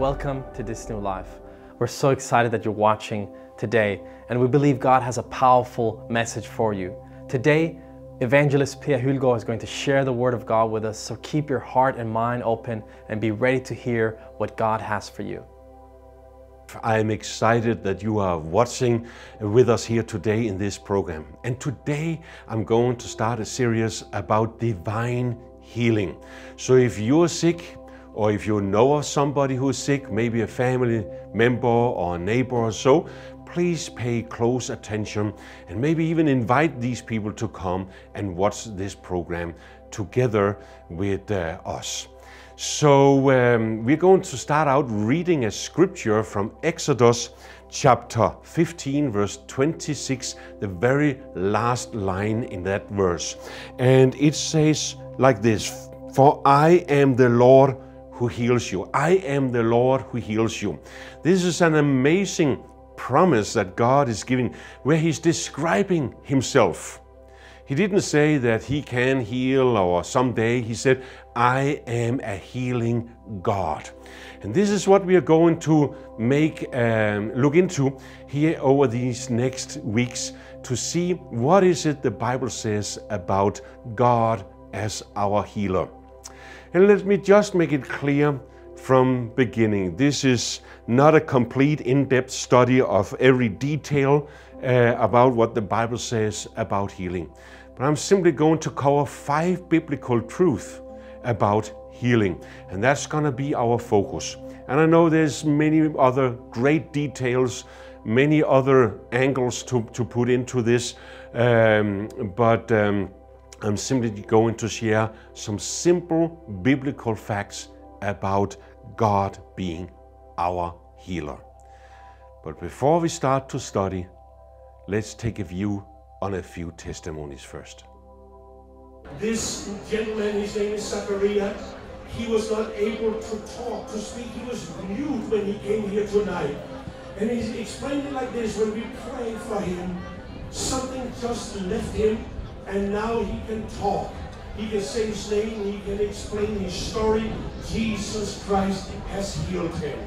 Welcome to This New Life. We're so excited that you're watching today, and we believe God has a powerful message for you. Today, Evangelist Pia Hulgo is going to share the Word of God with us, so keep your heart and mind open and be ready to hear what God has for you. I'm excited that you are watching with us here today in this program. And today I'm going to start a series about divine healing. So if you're sick, or if you know of somebody who's sick, maybe a family member or a neighbor or so, please pay close attention and maybe even invite these people to come and watch this program together with us. So we're going to start out reading a scripture from Exodus chapter 15, verse 26, the very last line in that verse. And it says like this, "For I am the Lord who heals you. I am the Lord who heals you." This is an amazing promise that God is giving, where He's describing Himself. He didn't say that He can heal or someday. He said, "I am a healing God." And this is what we are going to look into here over these next weeks, to see what is it the Bible says about God as our healer. And let me just make it clear from beginning, this is not a complete in-depth study of every detail about what the Bible says about healing. But I'm simply going to cover 5 biblical truths about healing, and that's going to be our focus. And I know there's many other great details, many other angles to put into this, but I'm simply going to share some simple biblical facts about God being our healer. But before we start to study, let's take a view on a few testimonies first. This gentleman, his name is Zachariah. He was not able to talk, to speak. He was mute when he came here tonight. And he explained it like this: when we prayed for him, something just left him. And now he can talk, he can say his name, he can explain his story. Jesus Christ has healed him.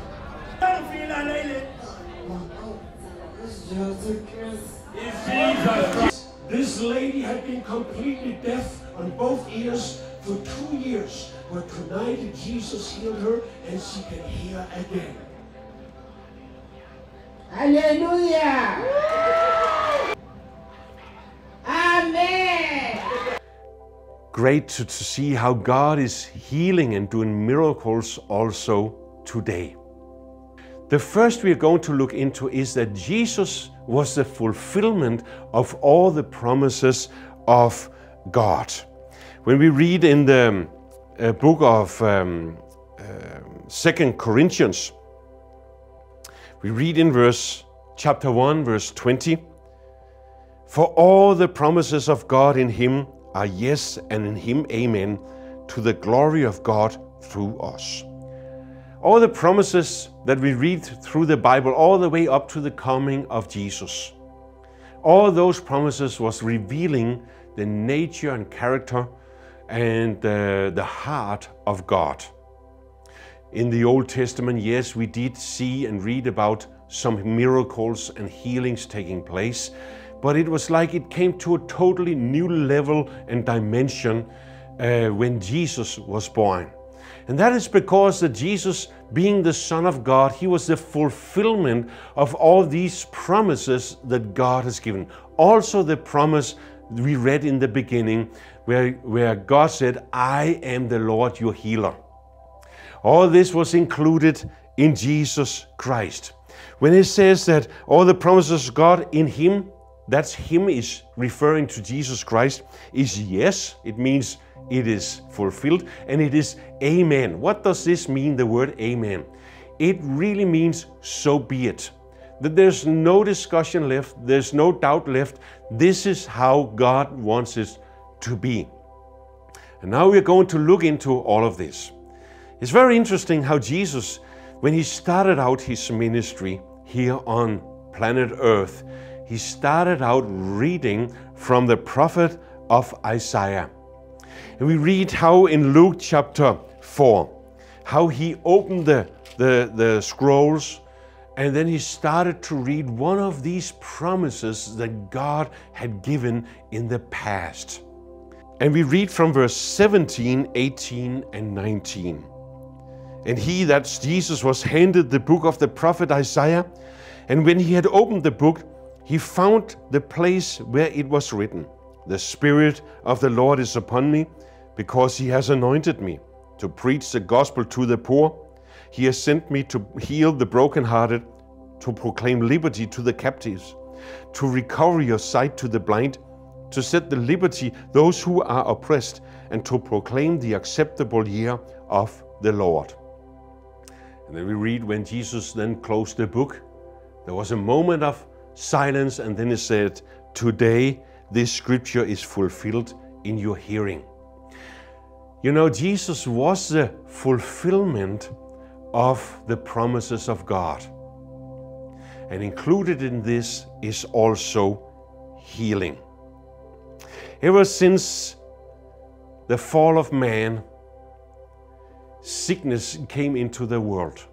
This lady had been completely deaf on both ears for 2 years, but tonight Jesus healed her and she can hear again. Hallelujah! Amen. Great to see how God is healing and doing miracles also today. The first we are going to look into is that Jesus was the fulfillment of all the promises of God. When we read in the book of 2 Corinthians, we read in chapter 1, verse 20, "For all the promises of God in Him are yes, and in Him amen, to the glory of God through us." All the promises that we read through the Bible all the way up to the coming of Jesus, all those promises was revealing the nature and character and the heart of God. In the Old Testament, yes, we did see and read about some miracles and healings taking place, but it was like it came to a totally new level and dimension when Jesus was born. And that is because that Jesus, being the Son of God, He was the fulfillment of all these promises that God has given. Also the promise we read in the beginning, where God said, "I am the Lord your healer." All this was included in Jesus Christ. When it says that all the promises of God in Him, that's Him is referring to Jesus Christ, is yes, it means it is fulfilled, and it is amen. What does this mean, the word amen? It really means so be it. That there's no discussion left, there's no doubt left. This is how God wants it to be. And now we're going to look into all of this. It's very interesting how Jesus, when He started out His ministry here on planet Earth, He started out reading from the prophet of Isaiah. And we read how in Luke chapter 4, how He opened the the scrolls, and then he started to read one of these promises that God had given in the past. And we read from verse 17, 18, and 19. And he, that's Jesus, was handed the book of the prophet Isaiah. And when he had opened the book, he found the place where it was written, "The Spirit of the Lord is upon me, because he has anointed me to preach the gospel to the poor. He has sent me to heal the brokenhearted, to proclaim liberty to the captives, to recover your sight to the blind, to set at liberty those who are oppressed, and to proclaim the acceptable year of the Lord." And then we read, when Jesus then closed the book, there was a moment of silence, and then he said, "Today this scripture is fulfilled in your hearing." You know, Jesus was the fulfillment of the promises of God. And included in this is also healing. Ever since the fall of man, sickness came into the world.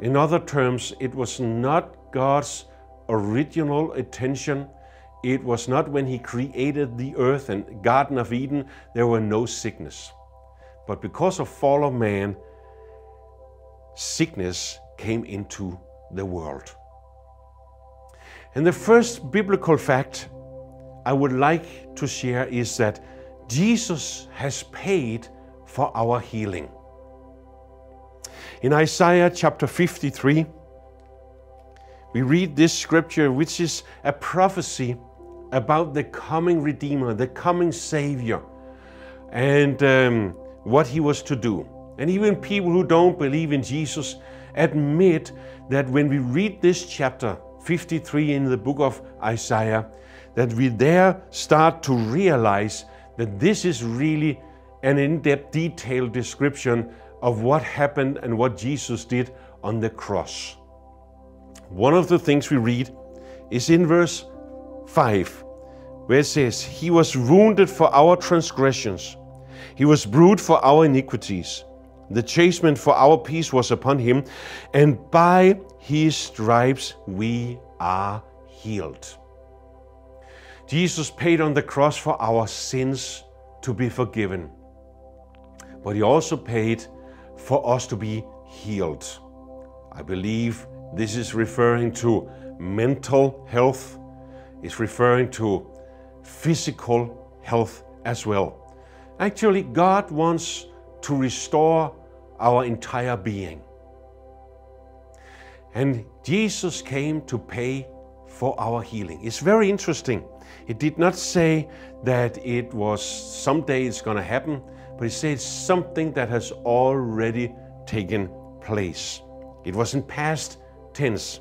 In other terms, it was not God's original intention. It was not when he created the earth and Garden of Eden, there were no sickness. But because of fall of man, sickness came into the world. And the first biblical fact I would like to share is that Jesus has paid for our healing. In Isaiah chapter 53, we read this scripture, which is a prophecy about the coming Redeemer, the coming Savior, and what he was to do. And even people who don't believe in Jesus admit that when we read this chapter 53 in the book of Isaiah, that we there start to realize that this is really an in-depth, detailed description of what happened and what Jesus did on the cross. One of the things we read is in verse 5, where it says, "He was wounded for our transgressions. He was bruised for our iniquities. The chastisement for our peace was upon him, and by his stripes we are healed." Jesus paid on the cross for our sins to be forgiven, but he also paid for us to be healed. I believe this is referring to mental health. It's referring to physical health as well. Actually, God wants to restore our entire being. And Jesus came to pay for our healing. It's very interesting. It did not say that it was someday it's going to happen, but it says something that has already taken place. It was in past tense.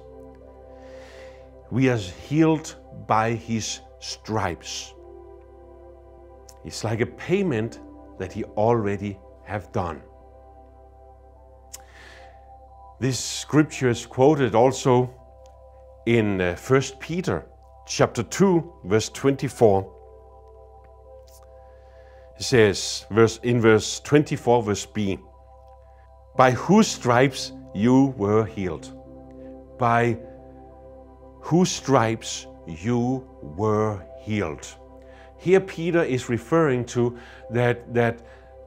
We are healed by his stripes. It's like a payment that he already have done. This scripture is quoted also in 1 Peter chapter 2, verse 24. It says in verse 24, verse B, "By whose stripes you were healed." By whose stripes you were healed. Here Peter is referring to that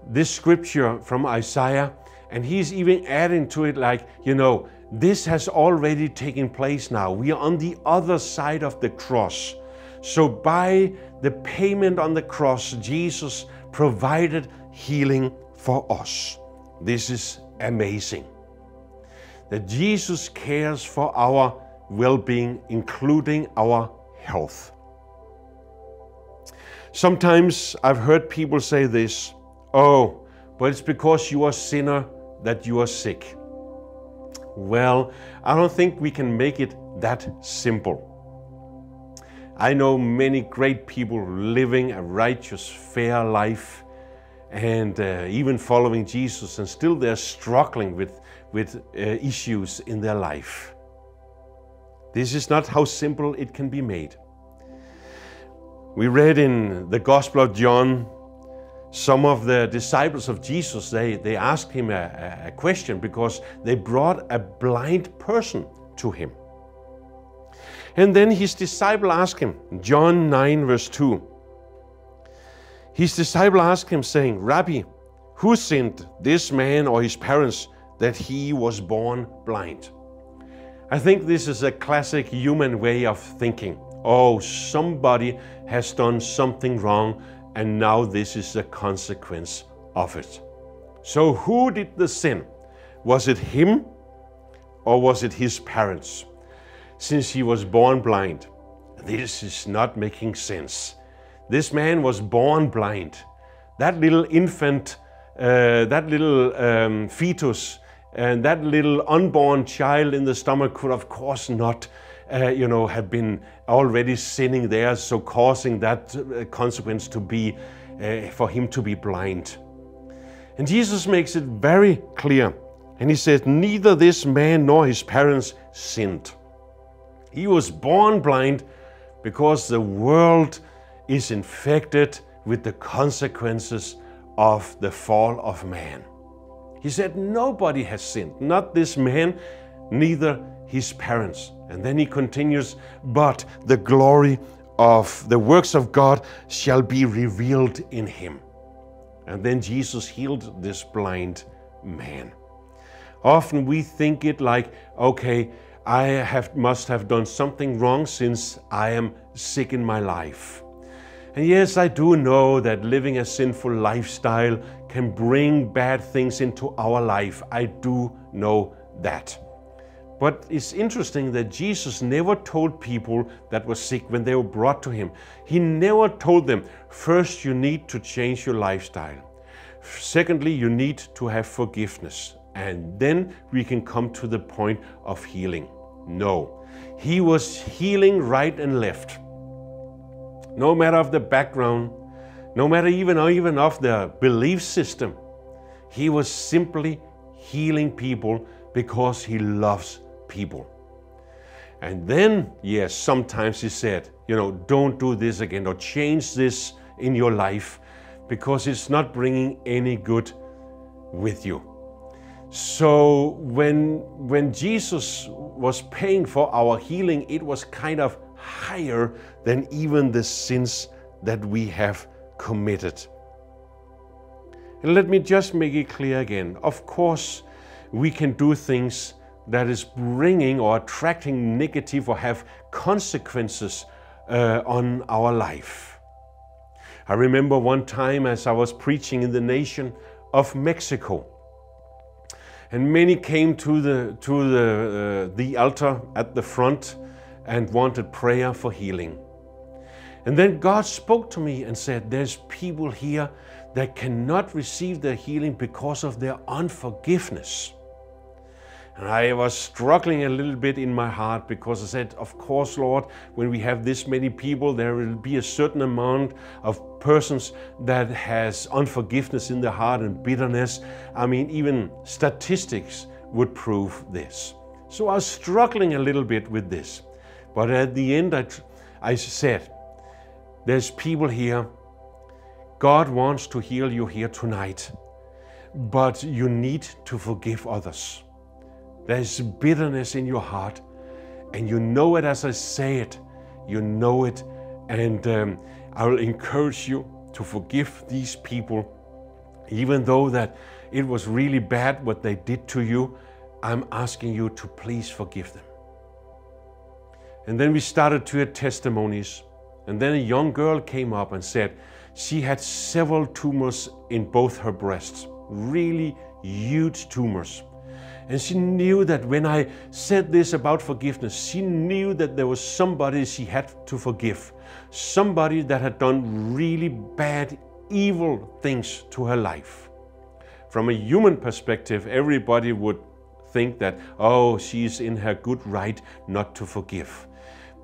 this scripture from Isaiah, and he's even adding to it like, you know, this has already taken place now. We are on the other side of the cross. So by the payment on the cross, Jesus provided healing for us. This is amazing. That Jesus cares for our well-being, including our health. Sometimes I've heard people say this, "Oh, but it's because you are a sinner that you are sick." Well, I don't think we can make it that simple. I know many great people living a righteous, fair life, and even following Jesus, and still they're struggling with issues in their life. This is not how simple it can be made. We read in the Gospel of John Some of the disciples of Jesus, they asked him a question because they brought a blind person to him. And then his disciple asked him, John 9 verse 2. His disciple asked him saying, Rabbi, who sinned, this man or his parents, that he was born blind? I think this is a classic human way of thinking. Oh, somebody has done something wrong, and now this is the consequence of it. So who did the sin? Was it him or was it his parents? Since he was born blind, this is not making sense. This man was born blind. That little infant, that little fetus, and that little unborn child in the stomach could of course not have been already sinning there, so causing that consequence to be, for him to be blind. And Jesus makes it very clear, and he says, neither this man nor his parents sinned. He was born blind because the world is infected with the consequences of the fall of man. He said, nobody has sinned, not this man, neither his parents. And then he continues, but the glory of the works of God shall be revealed in him. And then Jesus healed this blind man. Often we think it like, okay, I must have done something wrong since I am sick in my life. And yes, I do know that living a sinful lifestyle can bring bad things into our life. I do know that. But it's interesting that Jesus never told people that were sick when they were brought to him. He never told them, first, you need to change your lifestyle. Secondly, you need to have forgiveness. And then we can come to the point of healing. No, he was healing right and left. No matter of the background, no matter even of the belief system, he was simply healing people because he loves people. And then, yes, sometimes he said, don't do this again or change this in your life because it's not bringing any good with you. So when Jesus was paying for our healing, it was kind of higher than even the sins that we have committed. And let me just make it clear again. Of course, we can do things that is bringing or attracting negative or have consequences on our life. I remember one time as I was preaching in the nation of Mexico, and many came to the altar at the front and wanted prayer for healing. And then God spoke to me and said, there's people here that cannot receive their healing because of their unforgiveness. And I was struggling a little bit in my heart because I said, of course, Lord, when we have this many people, there will be a certain amount of persons that has unforgiveness in their heart and bitterness. I mean, even statistics would prove this. So I was struggling a little bit with this. But at the end, I said, there's people here. God wants to heal you here tonight, but you need to forgive others. There's bitterness in your heart, and you know it as I say it. You know it, and I will encourage you to forgive these people. Even though that it was really bad what they did to you, I'm asking you to please forgive them. And then we started to hear testimonies. And then a young girl came up and said she had several tumors in both her breasts, really huge tumors. And she knew that when I said this about forgiveness, she knew that there was somebody she had to forgive, somebody that had done really bad, evil things to her life. From a human perspective, everybody would think that, oh, she's in her good right not to forgive.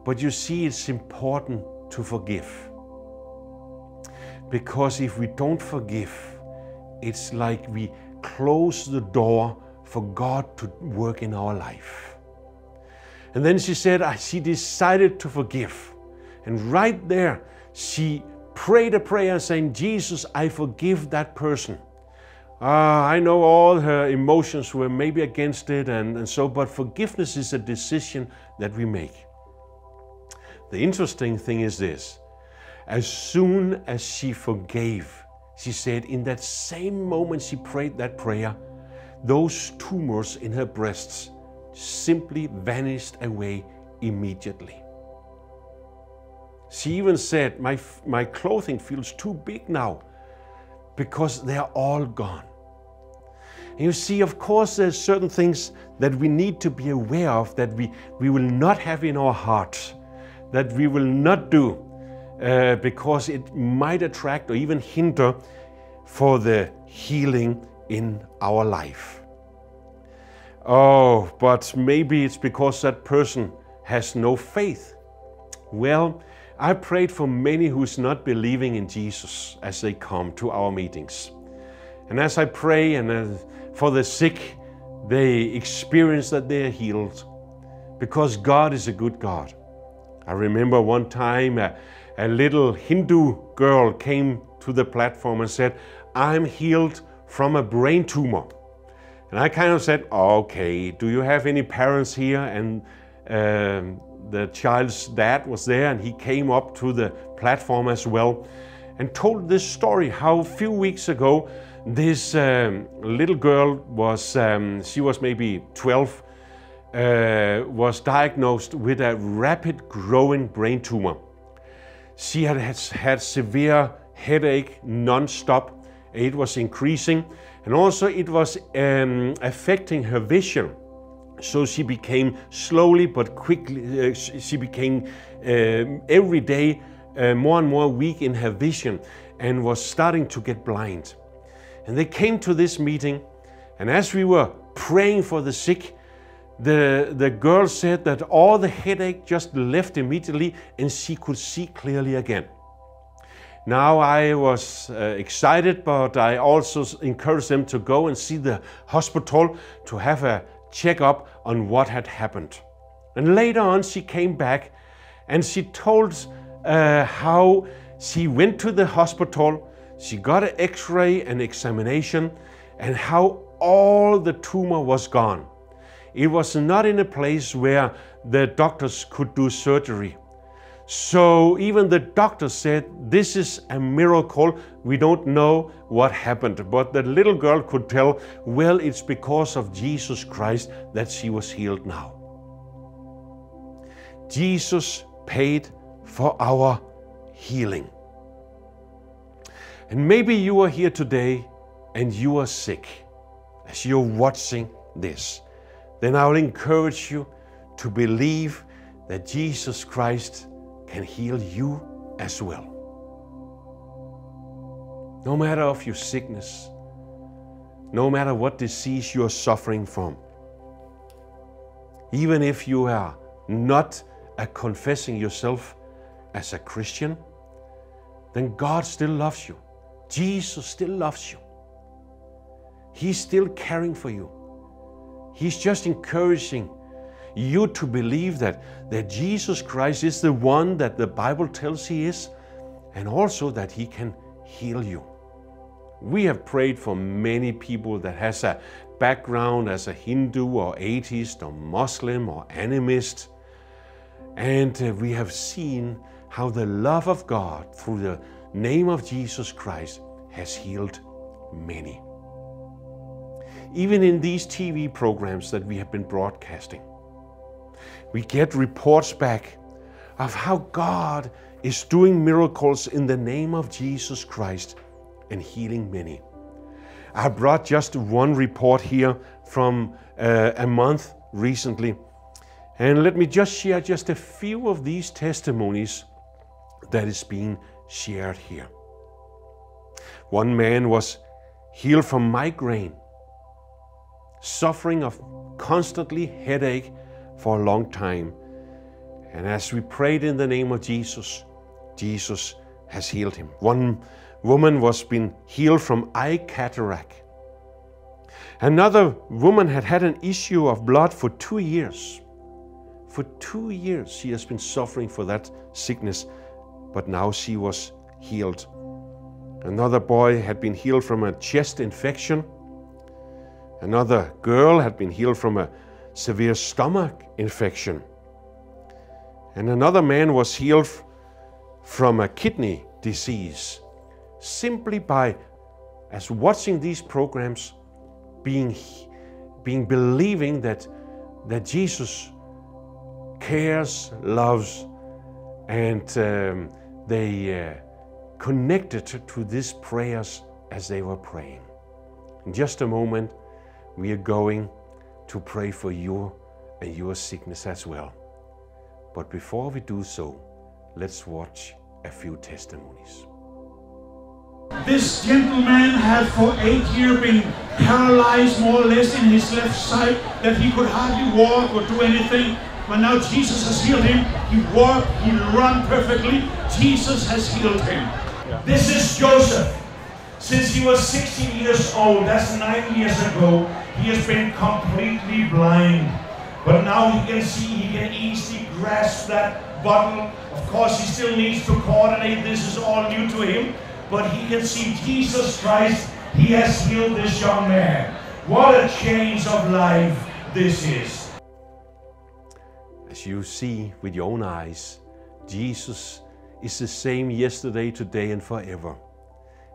But you see, it's important to forgive. Because if we don't forgive, it's like we close the door for God to work in our life. And then she said she decided to forgive. And right there, she pray the prayer saying, Jesus, I forgive that person. I know all her emotions were maybe against it and so, but forgiveness is a decision that we make. The interesting thing is this, as soon as she forgave, she said in that same moment she prayed that prayer, those tumors in her breasts simply vanished away immediately. She even said, my clothing feels too big now, because they are all gone. And you see, of course, there's certain things that we need to be aware of, that we will not have in our hearts, that we will not do, because it might attract or even hinder for the healing in our life. Oh, but maybe it's because that person has no faith. Well, I prayed for many who's not believing in Jesus as they come to our meetings. And as I pray and for the sick, they experience that they are healed because God is a good God. I remember one time a little Hindu girl came to the platform and said, I'm healed from a brain tumor. And I kind of said, okay, do you have any parents here? And the child's dad was there, and he came up to the platform as well and told this story how a few weeks ago this little girl was, she was maybe 12, was diagnosed with a rapid growing brain tumor. She had severe headache non-stop. It was increasing, and also it was affecting her vision. So she became slowly but quickly, she became every day more and more weak in her vision and was starting to get blind. And they came to this meeting, and as we were praying for the sick, the girl said that all the headache just left immediately and she could see clearly again. Now I was excited, but I also encouraged them to go and see the hospital to have a check up on what had happened. And later on she came back and she told how she went to the hospital, she got an x-ray and examination, and how all the tumor was gone. It was not in a place where the doctors could do surgery. So even the doctor said, this is a miracle. We don't know what happened. But the little girl could tell, well, it's because of Jesus Christ that she was healed now. Jesus paid for our healing. And maybe you are here today and you are sick as you're watching this. Then I will encourage you to believe that Jesus Christ can heal you as well. No matter of your sickness, no matter what disease you are suffering from, even if you are not confessing yourself as a Christian, then God still loves you. Jesus still loves you. He's still caring for you. He's just encouraging you to believe that Jesus Christ is the one that the Bible tells He is, and also that He can heal you. We have prayed for many people that has a background as a Hindu or atheist or Muslim or animist, and we have seen how the love of God through the name of Jesus Christ has healed many. Even in these TV programs that we have been broadcasting, we get reports back of how God is doing miracles in the name of Jesus Christ and healing many. I brought just one report here from a month recently, and let me just share just a few of these testimonies that is being shared here. One man was healed from migraine, suffering of constantly headache for a long time. And as we prayed in the name of Jesus, Jesus has healed him. One woman was being healed from eye cataract. Another woman had an issue of blood for 2 years. For 2 years she has been suffering for that sickness, but now she was healed. Another boy had been healed from a chest infection. Another girl had been healed from a severe stomach infection. And another man was healed from a kidney disease, simply by as watching these programs, believing that Jesus cares, loves, and they connected to these prayers as they were praying. In just a moment, we are going to pray for you and your sickness as well. But before we do so, let's watch a few testimonies. This gentleman had for 8 years been paralyzed more or less in his left side, that he could hardly walk or do anything. But now Jesus has healed him. He walked, he ran perfectly. Jesus has healed him. Yeah. This is Joseph. Since he was 16 years old, that's 9 years ago, he has been completely blind. But now he can see, he can easily grasp that bottle. Of course, he still needs to coordinate. This is all new to him. But he can see Jesus Christ. He has healed this young man. What a change of life this is. As you see with your own eyes, Jesus is the same yesterday, today, and forever.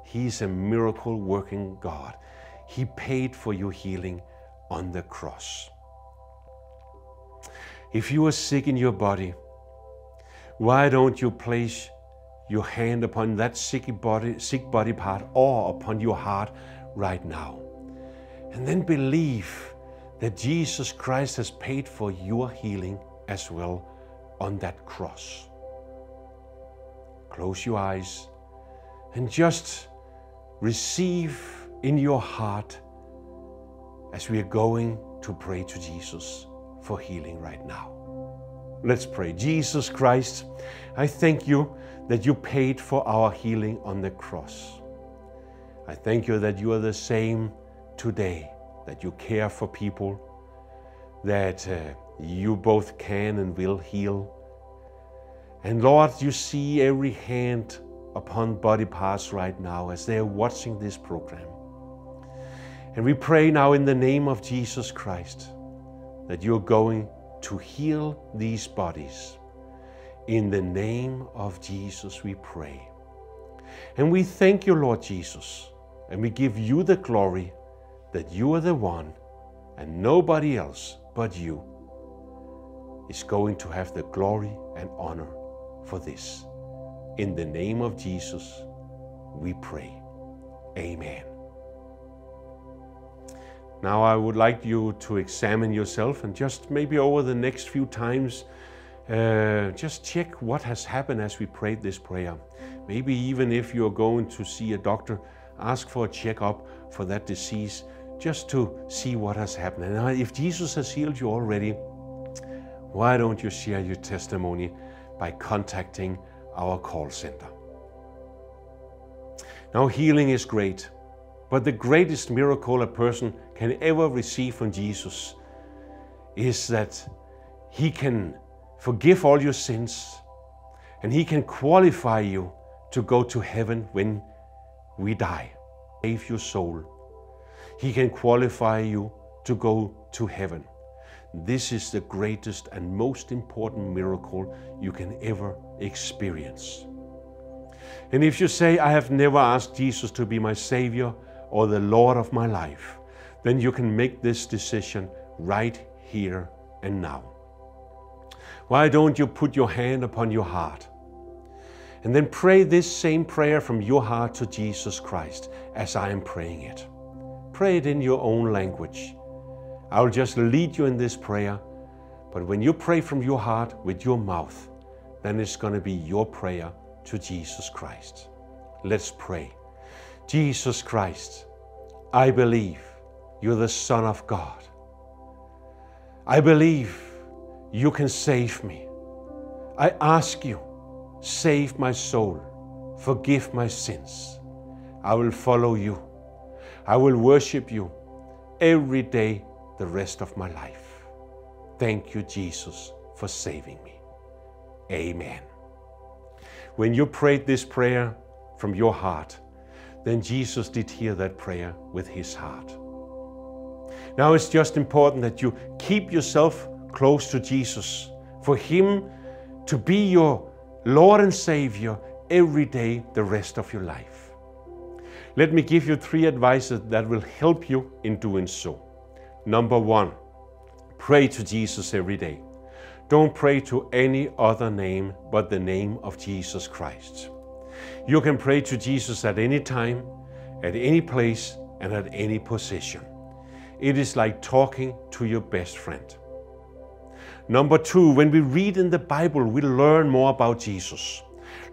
He is a miracle-working God. He paid for your healing on the cross. If you are sick in your body, why don't you place your hand upon that sick body part, or upon your heart right now? And then believe that Jesus Christ has paid for your healing as well on that cross. Close your eyes and just receive in your heart as we are going to pray to Jesus for healing right now. Let's pray. Jesus Christ, I thank you that you paid for our healing on the cross. I thank you that you are the same today, that you care for people, that you both can and will heal. And Lord, you see every hand upon body parts right now as they are watching this program. And we pray now in the name of Jesus Christ that you're going to heal these bodies. In the name of Jesus we pray. And we thank you, Lord Jesus, and we give you the glory that you are the one, and nobody else but you is going to have the glory and honor for this. In the name of Jesus we pray. Amen. Now I would like you to examine yourself and just maybe over the next few times just check what has happened as we prayed this prayer. Maybe even if you're going to see a doctor, ask for a checkup for that disease just to see what has happened. And if Jesus has healed you already, why don't you share your testimony by contacting our call center? Now, healing is great, but the greatest miracle a person can ever receive from Jesus is that he can forgive all your sins, and he can qualify you to go to heaven when we die. Save your soul. He can qualify you to go to heaven. This is the greatest and most important miracle you can ever experience. And if you say, I have never asked Jesus to be my Savior or the Lord of my life, then you can make this decision right here and now. Why don't you put your hand upon your heart and then pray this same prayer from your heart to Jesus Christ as I am praying it. Pray it in your own language. I'll just lead you in this prayer, but when you pray from your heart with your mouth, then it's going to be your prayer to Jesus Christ. Let's pray. Jesus Christ, I believe you're the Son of God. I believe you can save me. I ask you, save my soul, forgive my sins. I will follow you. I will worship you every day the rest of my life. Thank you, Jesus, for saving me. Amen. When you prayed this prayer, from your heart, then Jesus did hear that prayer with his heart. Now it's just important that you keep yourself close to Jesus, for him to be your Lord and Savior every day the rest of your life. Let me give you three advices that will help you in doing so. Number one, pray to Jesus every day. Don't pray to any other name but the name of Jesus Christ. You can pray to Jesus at any time, at any place, and at any position. It is like talking to your best friend. Number two, when we read in the Bible, we learn more about Jesus.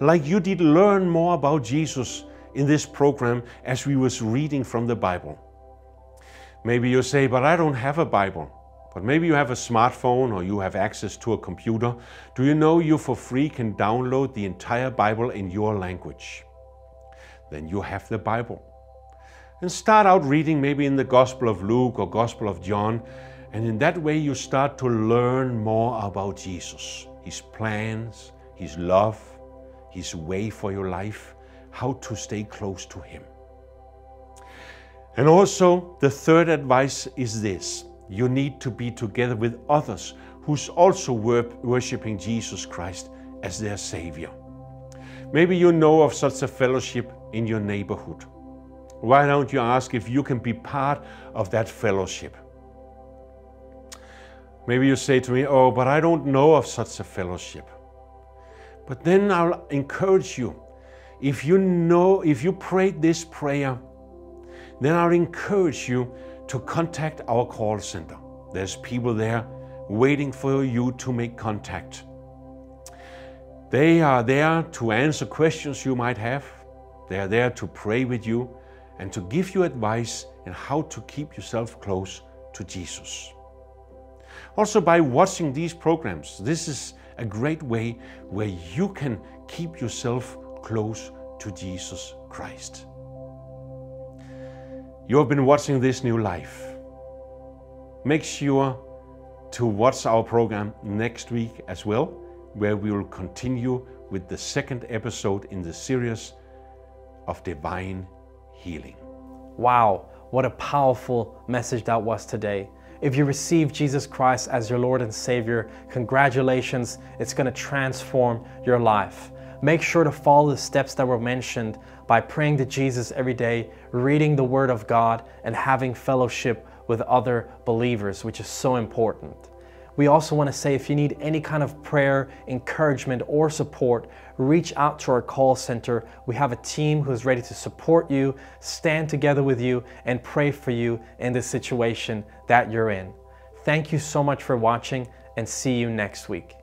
Like you did learn more about Jesus in this program as we was reading from the Bible. Maybe you say, but I don't have a Bible. But maybe you have a smartphone or you have access to a computer. Do you know you for free can download the entire Bible in your language? Then you have the Bible. And start out reading maybe in the Gospel of Luke or Gospel of John. And in that way you start to learn more about Jesus, his plans, his love, his way for your life, how to stay close to him. And also the third advice is this: you need to be together with others who's also worshiping Jesus Christ as their Savior. Maybe you know of such a fellowship in your neighborhood. Why don't you ask if you can be part of that fellowship? Maybe you say to me, oh, but I don't know of such a fellowship. But then I'll encourage you. If you prayed this prayer, then I'll encourage you to contact our call center. There's people there waiting for you to make contact. They are there to answer questions you might have. They are there to pray with you and to give you advice on how to keep yourself close to Jesus. Also, by watching these programs, this is a great way where you can keep yourself close to Jesus Christ. You have been watching This New Life. Make sure to watch our program next week as well, where we will continue with the second episode in the series of Divine Healing. Wow, what a powerful message that was today. If you receive Jesus Christ as your Lord and Savior, congratulations, it's going to transform your life. Make sure to follow the steps that were mentioned by praying to Jesus every day, reading the Word of God, and having fellowship with other believers, which is so important. We also want to say if you need any kind of prayer, encouragement, or support, reach out to our call center. We have a team who is ready to support you, stand together with you, and pray for you in the situation that you're in. Thank you so much for watching, and see you next week.